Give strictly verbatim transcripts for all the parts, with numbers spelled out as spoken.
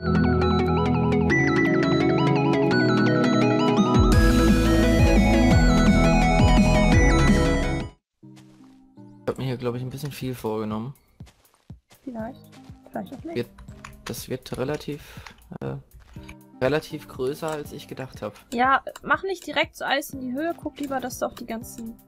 Ich habe mir hier, glaube ich, ein bisschen viel vorgenommen. Vielleicht, vielleicht auch nicht. Wird, das wird relativ, äh, relativ größer, als ich gedacht habe. Ja, mach nicht direkt so alles in die Höhe. Guck lieber, dass du auch die ganzen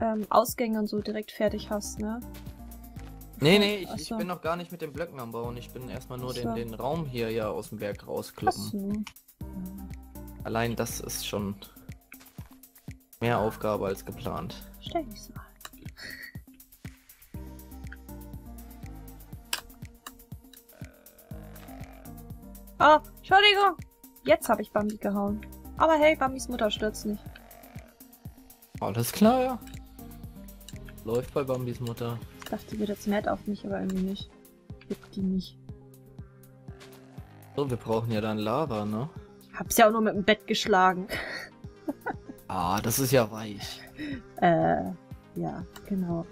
ähm, Ausgänge und so direkt fertig hast, ne? Nee, nee, ich, ich bin noch gar nicht mit den Blöcken am Bauen. Ich bin erstmal nur den, den Raum hier ja aus dem Berg rauskloppen. So. Allein das ist schon mehr Aufgabe als geplant. Stell dich mal. Oh, Entschuldigung! Jetzt habe ich Bambi gehauen. Aber hey, Bambis Mutter stürzt nicht. Alles klar, ja. Läuft bei Bambis Mutter. Ich dachte, die wird jetzt mad auf mich, aber irgendwie nicht. Gibt die nicht. So, wir brauchen ja dann Lava, ne? Hab's ja auch nur mit dem Bett geschlagen. Ah, das ist ja weich. Äh, ja, genau.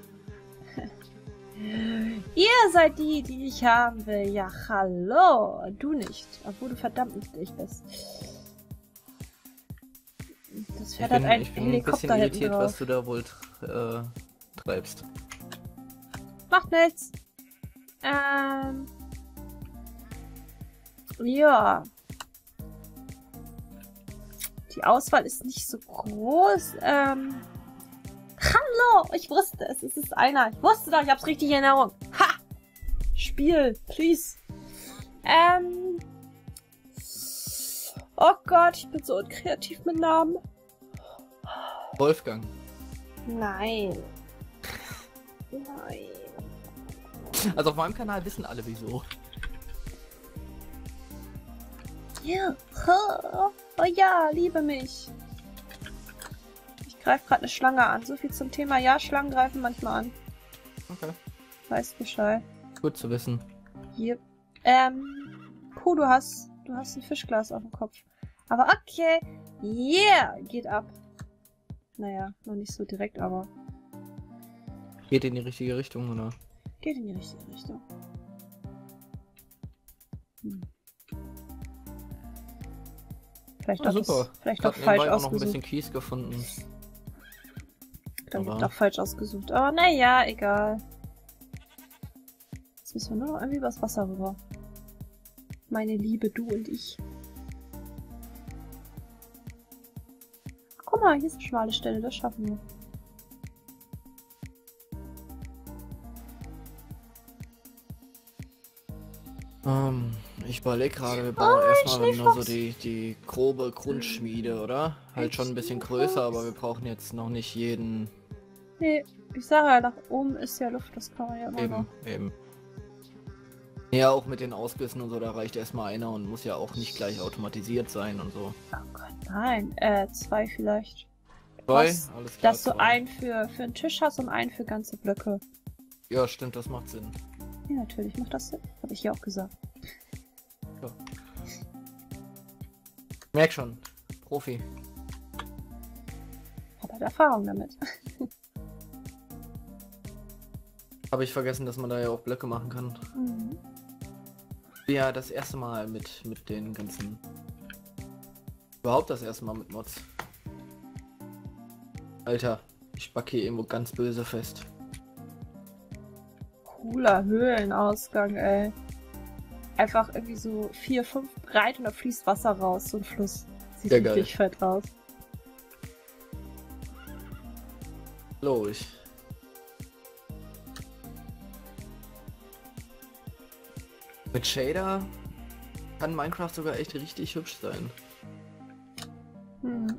Ihr seid die, die ich haben will. Ja, hallo. Du nicht. Obwohl du verdammt nicht ich bist. Das Pferd hat einen Helikopter. Ich bin ein bisschen irritiert, was du da wohl äh, treibst. Macht nichts. Ähm. Ja. Die Auswahl ist nicht so groß. Ähm. Hallo! Ich wusste es. Es ist einer. Ich wusste doch. Ich hab's richtig in Erinnerung. Ha! Spiel. Please. Ähm. Oh Gott. Ich bin so unkreativ mit Namen. Wolfgang. Nein. Nein. Also auf meinem Kanal wissen alle wieso. Ja. Oh ja, liebe mich. Ich greife gerade eine Schlange an. So viel zum Thema. Ja, Schlangen greifen manchmal an. Okay. Weißt Bescheid. Gut zu wissen. Hier. Ähm. Puh, du hast, du hast ein Fischglas auf dem Kopf. Aber okay. Yeah, geht ab. Naja, noch nicht so direkt, aber. Geht in die richtige Richtung, oder? Geht in die richtige Richtung. Hm. Vielleicht, oh, doch super. Das, vielleicht doch falsch ausgesucht. Ich habe noch ein bisschen Kies gefunden. Dann wird doch falsch ausgesucht. Aber naja, egal. Jetzt müssen wir nur noch irgendwie übers Wasser rüber. Meine Liebe, du und ich. Guck mal, hier ist eine schmale Stelle, das schaffen wir. Um, ich überlege gerade, wir bauen oh, erstmal nur so die, die grobe Grundschmiede, oder? Halt schon ein bisschen größer, aber wir brauchen jetzt noch nicht jeden... Nee, ich sage ja, nach oben ist ja Luft, das kann man ja immer eben, noch. Eben, ja, auch mit den Ausgüssen und so, da reicht erstmal einer und muss ja auch nicht gleich automatisiert sein und so. Oh Gott, nein, äh, zwei vielleicht. Zwei? Was, alles klar. Dass zwei. Du einen für, für einen Tisch hast und einen für ganze Blöcke. Ja, stimmt, das macht Sinn. Ja, natürlich macht das Sinn. Habe ich ja auch gesagt. Ja. Merk schon. Profi. Hat halt Erfahrung damit. Habe ich vergessen, dass man da ja auch Blöcke machen kann. Mhm. Ja, das erste Mal mit, mit den ganzen... Überhaupt das erste Mal mit Mods. Alter, ich backe hier irgendwo ganz böse fest. Cooler Höhlenausgang, ey. Einfach irgendwie so vier, fünf breit und da fließt Wasser raus, so ein Fluss. Sieht sehr richtig geil. Fett aus. Hallo, ich. Mit Shader kann Minecraft sogar echt richtig hübsch sein. Hm.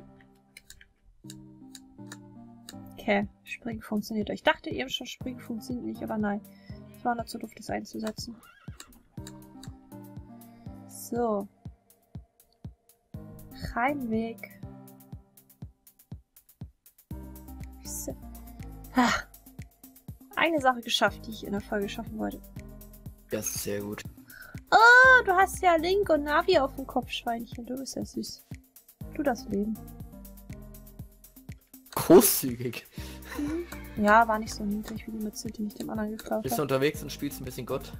Okay, Springen funktioniert. Ich dachte eben schon, Springen funktioniert nicht, aber nein. War dazu doof, das einzusetzen. So. Reinweg. Eine Sache geschafft, die ich in der Folge schaffen wollte. Das ist sehr gut. Oh, du hast ja Link und Navi auf dem Kopf, Schweinchen. Du bist ja süß. Du das Leben. Großzügig. Mhm. Ja, war nicht so niedlich wie die Mütze, die ich dem anderen geklaut habe. Bist du unterwegs und spielst ein bisschen Gott?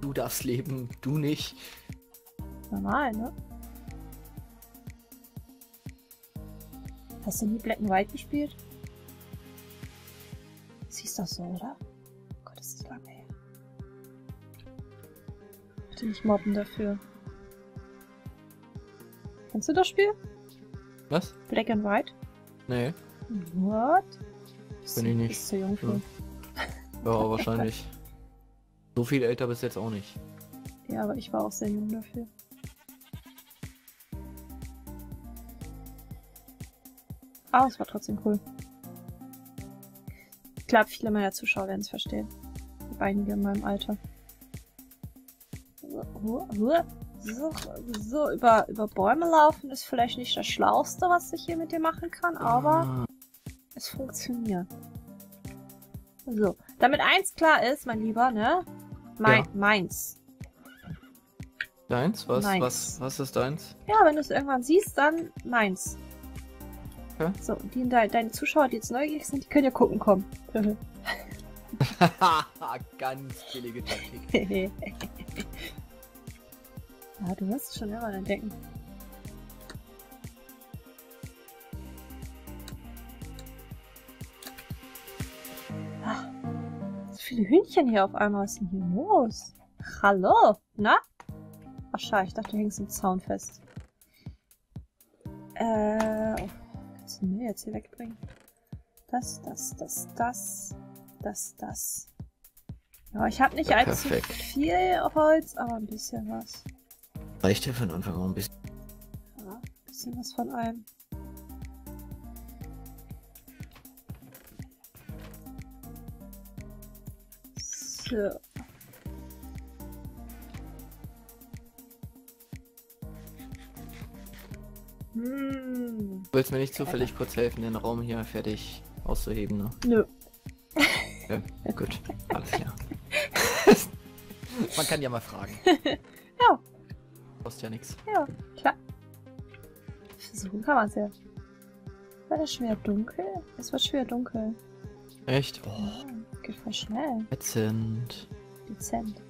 Du darfst leben, du nicht. normal, ne? Hast du nie Black and White gespielt? Das hieß doch so, oder? Oh Gott, das ist lange her. Bitte nicht mobben dafür. Kennst du das Spiel? Was? Black and White? Nee. What? Bin ich nicht. Bist du jung für? Ja, wahrscheinlich. So viel älter bist du jetzt auch nicht. Ja, aber ich war auch sehr jung dafür. Aber es war trotzdem cool. Ich glaube, viele meiner Zuschauer werden es verstehen. Einige in meinem Alter. So, so über, über Bäume laufen ist vielleicht nicht das Schlauste, was ich hier mit dir machen kann, aber es funktioniert. So, damit eins klar ist, mein Lieber, ne? Mein, ja. Meins. Deins? Was? Meins. Was? Was ist deins? Ja, wenn du es irgendwann siehst, dann meins. Okay. So, die, de deine Zuschauer, die jetzt neugierig sind, die können ja gucken kommen. Ganz billige Taktik. Ja, du wirst es schon immer entdecken. Ach, so viele Hühnchen hier auf einmal. Was ist denn hier los? Hallo? Na? Ach schade, ich dachte, du hängst im Zaun fest. Äh... Kannst du mir jetzt hier wegbringen? Das, das, das, das, das, das. Ja, ich habe nicht ja, allzu viel Holz, aber ein bisschen was. Reicht ja von Anfang an ein bisschen. Ja, ein bisschen was von allem. So. Hm. Du willst mir nicht zufällig Alter. kurz helfen, den Raum hier fertig auszuheben, ne? Nö. Ja, gut. Alles klar. Man kann ja mal fragen. Ja. Kostet ja nichts. Ja, klar. Versuchen kann man es ja. War das schwer dunkel? Es war schwer dunkel. Echt? Oh. Ja, geht voll schnell. Dezent. Dezent.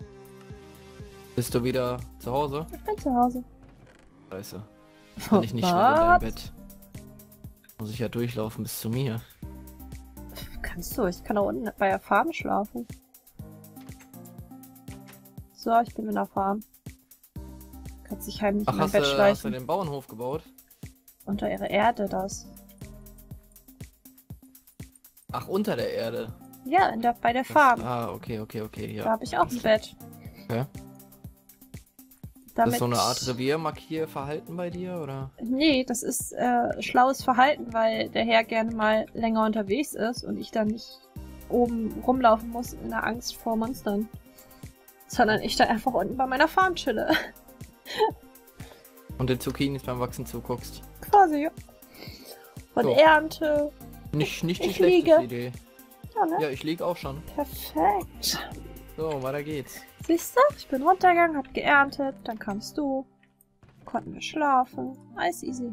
Bist du wieder zu Hause? Ich bin zu Hause. Scheiße. Kann ich nicht schnell in dein Bett. Muss ich ja durchlaufen bis zu mir. Kannst du, ich kann da unten bei der Farm schlafen. So, ich bin in der Farm. Kannst dich heimlich in mein Bett schleichen. Hast du den Bauernhof gebaut? Unter ihrer Erde das. Ach, unter der Erde? Ja, in der, bei der Farm. Das, ah, okay, okay, okay. Ja. Da habe ich auch ein Bett. Okay. Damit... Das ist so eine Art Reviermarkierverhalten bei dir, oder? Nee, das ist äh, schlaues Verhalten, weil der Herr gerne mal länger unterwegs ist und ich dann nicht oben rumlaufen muss in der Angst vor Monstern. Sondern ich dann einfach unten bei meiner Farm chille. Und den Zucchinis beim Wachsen zuguckst. Quasi, ja. Und so. Ernte. Nicht, nicht die ich schlechteste liege. Idee. Ja, ne? Ja, ich lieg auch schon. Perfekt. So, weiter geht's. Siehst du? Ich bin runtergegangen, hab geerntet, dann kamst du. Konnten wir schlafen. Alles easy.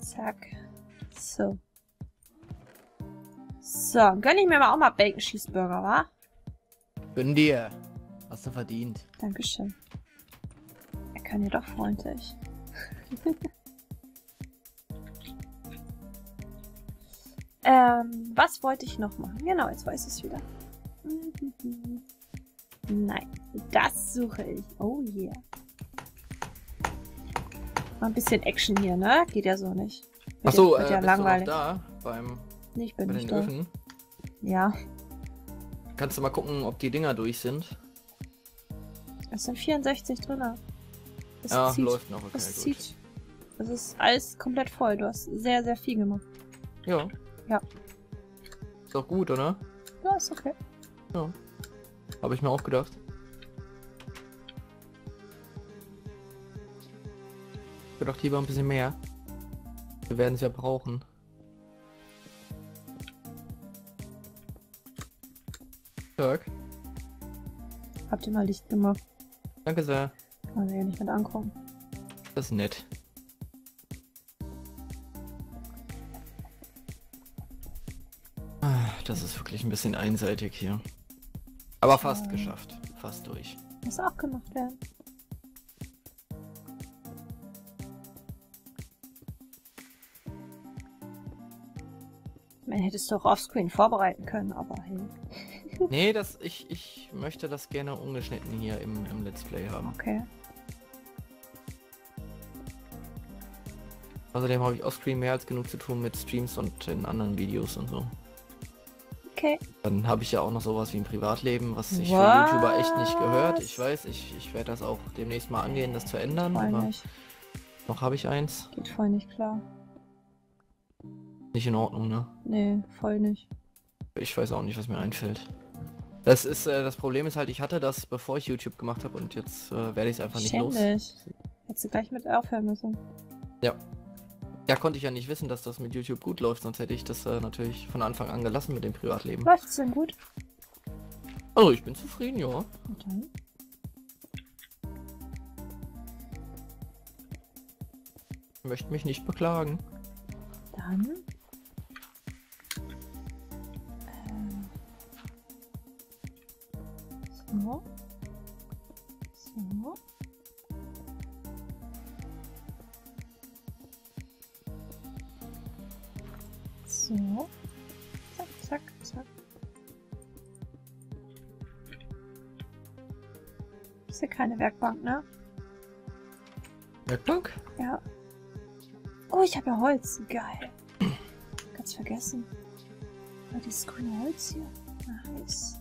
Zack. So. So, gönn ich mir mal auch mal Bacon Cheeseburger, wa? Gönn dir. Hast du verdient. Dankeschön. Er kann ja doch freundlich. Ähm, was wollte ich noch machen? Genau, jetzt weiß ich es wieder. Nein, das suche ich. Oh yeah. Mal ein bisschen Action hier, ne? Geht ja so nicht. Achso, äh, ja bist langweilig. Du noch da? Beim, nee, ich bin bei nicht den da. Öfen? Ja. Kannst du mal gucken, ob die Dinger durch sind? Es sind vierundsechzig drin. Es ja, zieht. Läuft noch. Okay, es gut. Zieht. Es ist alles komplett voll. Du hast sehr, sehr viel gemacht. Ja. Ja. Ist doch gut, oder? Ja, ist okay. Ja. Habe ich mir auch gedacht. Ich hab gedacht, lieber ein bisschen mehr. Wir werden es ja brauchen. Dirk. Habt ihr mal Licht gemacht? Danke sehr. Kann man sich ja nicht mit angucken. Das ist nett. Das ist wirklich ein bisschen einseitig hier. Aber fast ähm. geschafft. Fast durch. Muss auch gemacht werden. Man hätte es doch offscreen vorbereiten können, aber hey. Nee, das, ich, ich möchte das gerne ungeschnitten hier im, im Let's Play haben. Okay. Außerdem habe ich offscreen mehr als genug zu tun mit Streams und in anderen Videos und so. Okay. Dann habe ich ja auch noch sowas wie ein Privatleben, was ich What? für YouTuber echt nicht gehört. Ich weiß, ich, ich werde das auch demnächst mal angehen, das zu ändern, voll aber nicht. Noch habe ich eins. Geht voll nicht klar. Nicht in Ordnung, ne? Nee, voll nicht. Ich weiß auch nicht, was mir einfällt. Das ist, äh, das Problem ist halt, ich hatte das, bevor ich YouTube gemacht habe und jetzt äh, werde ich es einfach nicht los. Hättest du gleich mit aufhören müssen. Ja. Ja, konnte ich ja nicht wissen, dass das mit YouTube gut läuft, sonst hätte ich das äh, natürlich von Anfang an gelassen mit dem Privatleben. Läuft's denn gut? Also, ich bin zufrieden, ja. Okay. Ich möchte mich nicht beklagen. Dann... So. So. So. Zack, zack, zack. Ist ja keine Werkbank, ne? Werkbank? Ja. Oh, ich habe ja Holz. Geil. Ganz vergessen. Aber dieses grüne Holz hier. Nice.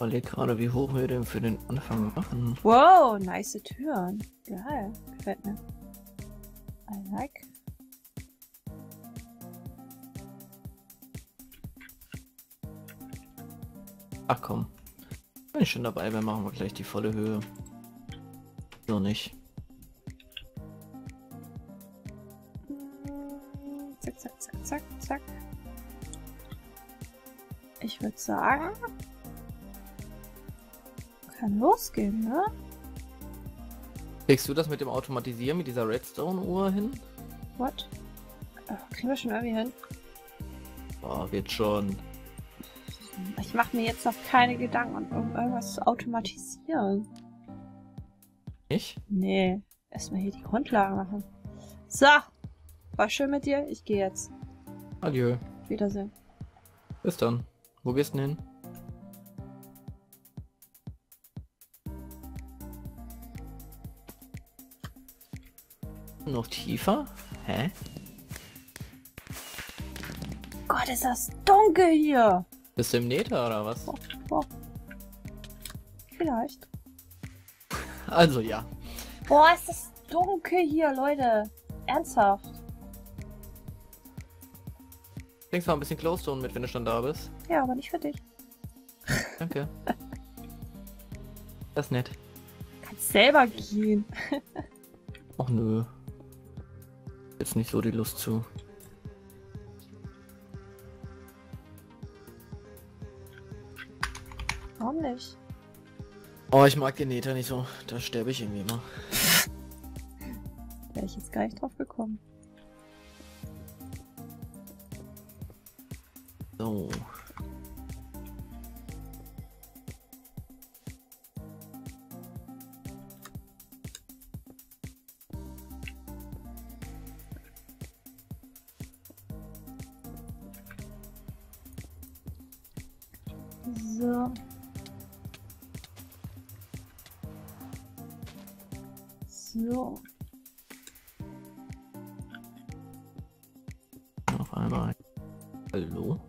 Ich überlege gerade, wie hoch wir den für den Anfang machen. Wow, nice Türen. Geil, gefällt mir. I like. Ach komm. Bin ich schon dabei, dann machen wir gleich die volle Höhe. Nur nicht. Zack, zack, zack, zack, zack. Ich würde sagen... Kann losgehen, ne? Kriegst du das mit dem Automatisieren, mit dieser Redstone-Uhr hin? What? Oh, kriegen wir schon irgendwie hin? Boah, wird schon. Ich mache mir jetzt noch keine Gedanken, um irgendwas zu automatisieren. Ich? Nee. Erstmal hier die Grundlage machen. So! War schön mit dir, ich gehe jetzt. Adieu. Wiedersehen. Bis dann. Wo gehst du denn hin? Noch tiefer? Hä? Gott, ist das dunkel hier! Bist du im Nether oder was? Oh, oh. Vielleicht. Also ja. Boah, ist das dunkel hier, Leute! Ernsthaft? Denkst du mal ein bisschen Glowstone mit, wenn du schon da bist? Ja, aber nicht für dich. Danke. Das ist nett. Kannst selber gehen. Och nö. Jetzt nicht so die Lust zu. Warum nicht? Oh, ich mag den Nether nicht so. Da sterbe ich irgendwie immer. Wäre ich jetzt gar nicht drauf gekommen. So. So. So. Auf einmal. Hallo?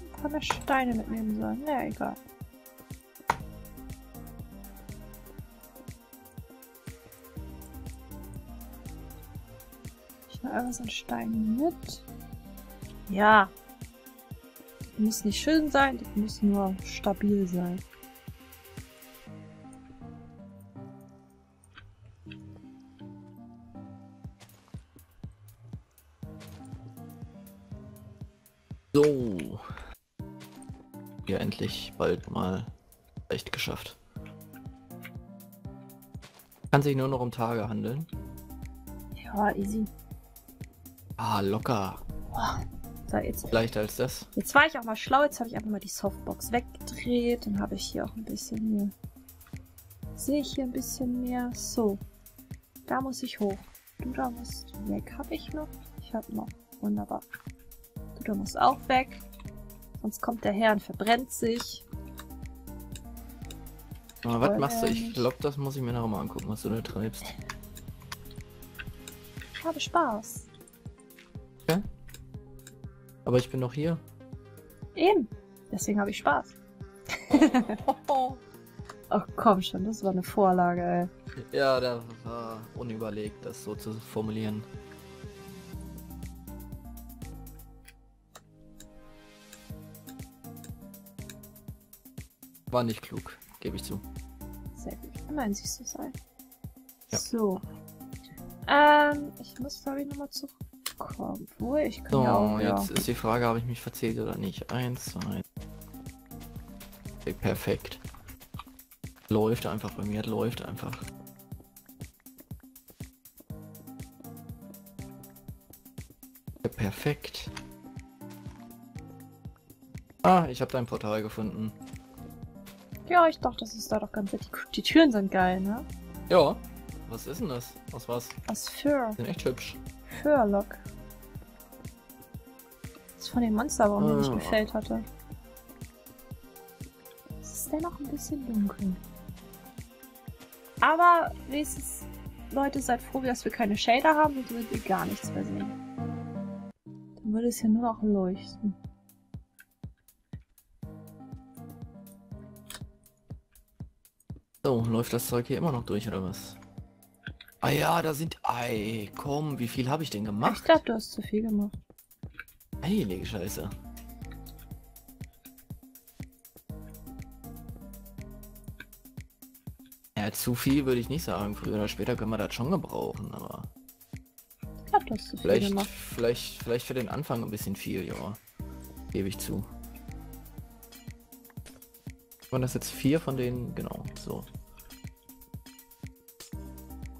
Ein paar mehr Steine mitnehmen sollen. Na, egal. Ich nehme einfach so einen Stein mit. Ja. Die muss nicht schön sein, die muss nur stabil sein. So. Ja, endlich bald mal echt geschafft. Kann sich nur noch um Tage handeln. Ja, easy. Ah, locker. Boah. So, jetzt, leichter als das. Jetzt war ich auch mal schlau, jetzt habe ich einfach mal die Softbox weggedreht. Dann habe ich hier auch ein bisschen mehr. Sehe ich hier ein bisschen mehr. So. Da muss ich hoch. Du da musst weg. Habe ich noch? Ich habe noch. Wunderbar. Du da musst auch weg. Sonst kommt der Herr und verbrennt sich. Aber was machst du? Ich glaube, das muss ich mir noch mal angucken, was du da treibst. Ich habe Spaß. Okay. Aber ich bin noch hier. Eben. Deswegen habe ich Spaß. Oh, komm schon, das war eine Vorlage, ey. Ja, da war unüberlegt, das so zu formulieren. War nicht klug, gebe ich zu. Sehr gut. Immerhin siehst du es ein. Ja. So. Ähm, ich muss, glaube ich, nochmal zurückkommen. Obwohl, ich kann so, ja auch, jetzt ja. Ist die Frage, habe ich mich verzählt oder nicht. Eins, zwei. Okay, perfekt. Läuft einfach bei mir, läuft einfach. Okay, perfekt. Ah, ich habe dein Portal gefunden. Ja, ich dachte, das ist da doch ganz nett. Die, die Türen sind geil, ne? Ja. Was ist denn das? Was war's? Was für? Sind echt hübsch. Furlock. Das ist von dem Monsterbaum, ah, den ich gefällt hatte. Es ist dennoch ein bisschen dunkel. Aber wenigstens, Leute, seid froh, dass wir keine Shader haben und würdet ihr gar nichts mehr sehen. Dann würde es ja nur noch leuchten. So, läuft das Zeug hier immer noch durch, oder was? Ah ja, da sind... Ei, komm, wie viel habe ich denn gemacht? Ich glaube, du hast zu viel gemacht. Heilige Scheiße. Ja, zu viel würde ich nicht sagen. Früher oder später können wir das schon gebrauchen, aber... Ich glaube, du hast zu viel gemacht. Vielleicht, vielleicht für den Anfang ein bisschen viel, ja. Gebe ich zu. Waren das jetzt vier von denen? Genau, so.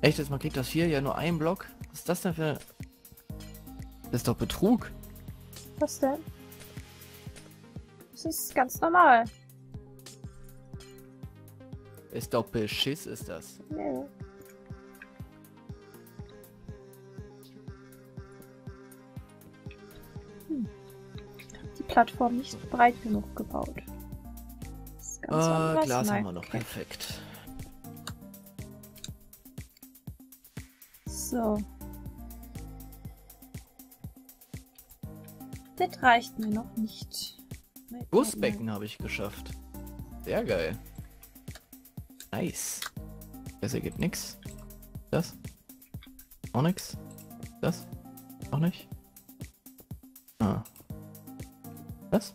Echt, jetzt man kriegt das vier ja nur ein Block? Was ist das denn für... Das ist doch Betrug. Was denn? Das ist ganz normal. Ist doch Beschiss, ist das. Nee. Hm. Die Plattform nicht breit genug gebaut. Ah, Glas haben wir noch, perfekt. So. Das reicht mir noch nicht. Gussbecken habe ich geschafft. Sehr geil. Nice. Das ergibt nichts. Das? Auch nix. Das? Auch nicht. Ah. Das?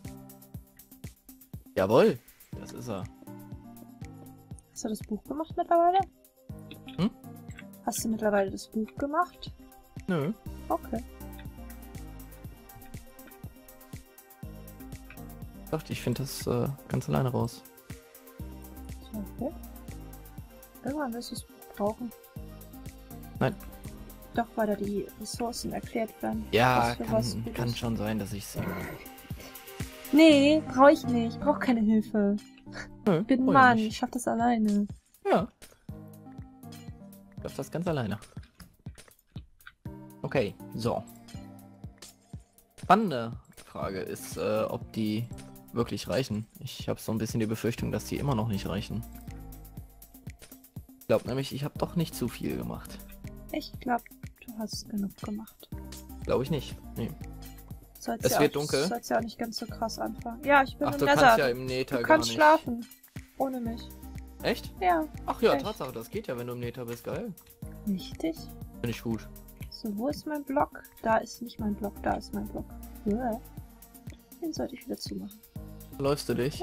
Jawohl. Das ist er. Hast du das Buch gemacht mittlerweile? Hm? Hast du mittlerweile das Buch gemacht? Nö. Okay. Ich dachte, ich finde das äh, ganz alleine raus. Okay. Irgendwann wirst du das Buch brauchen. Nein. Doch, weil da die Ressourcen erklärt werden. Ja, kann, kann schon sein, dass ich es sage. Nee, brauche ich nicht. Ich brauche keine Hilfe. Nö, ich bin ein Mann, ich schaff das alleine. Ja. Ich schaff das ganz alleine. Okay, so. Spannende Frage ist, äh, ob die wirklich reichen. Ich habe so ein bisschen die Befürchtung, dass die immer noch nicht reichen. Ich glaube nämlich, ich habe doch nicht zu viel gemacht. Ich glaube, du hast genug gemacht. Glaube ich nicht, nee. Es ja wird auch, dunkel. Du sollst ja auch nicht ganz so krass anfangen. Ja, ich bin Ach, im Nether. Du kannst ja im Nether Du kannst nicht. Schlafen. Ohne mich. Echt? Ja. Ach ja, echt. Tatsache, das geht ja, wenn du im Nether bist. Geil. Richtig. Finde ich gut. So, wo ist mein Block? Da ist nicht mein Block, da ist mein Block. Ja. Den sollte ich wieder zumachen. Läufst du dich?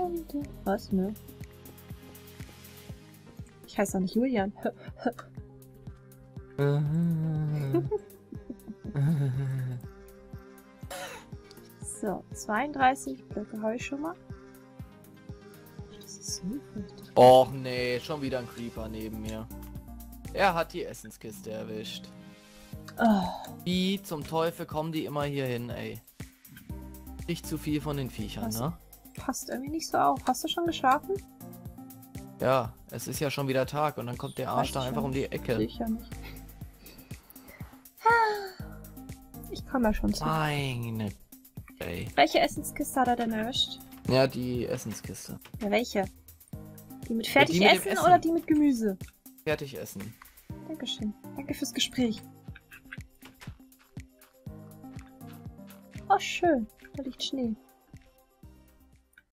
Was? Nö. Ich heiße doch nicht Julian. So, zweiunddreißig Blöcke habe ich schon mal. Das ist so. Och nee, schon wieder ein Creeper neben mir. Er hat die Essenskiste erwischt. Oh. Wie zum Teufel kommen die immer hier hin, ey? Nicht zu viel von den Viechern, das ne? Passt irgendwie nicht so auf. Hast du schon geschlafen? Ja, es ist ja schon wieder Tag und dann kommt der Arsch da einfach um die Ecke. Ich, ja nicht. Ich komme ja schon zu. Meine. Ey. Welche Essenskiste hat er denn erwischt? Ja, die Essenskiste. Ja, welche? Die mit Fertigessen ja, oder die mit Gemüse? Fertigessen. Dankeschön. Danke fürs Gespräch. Oh, schön. Da liegt Schnee.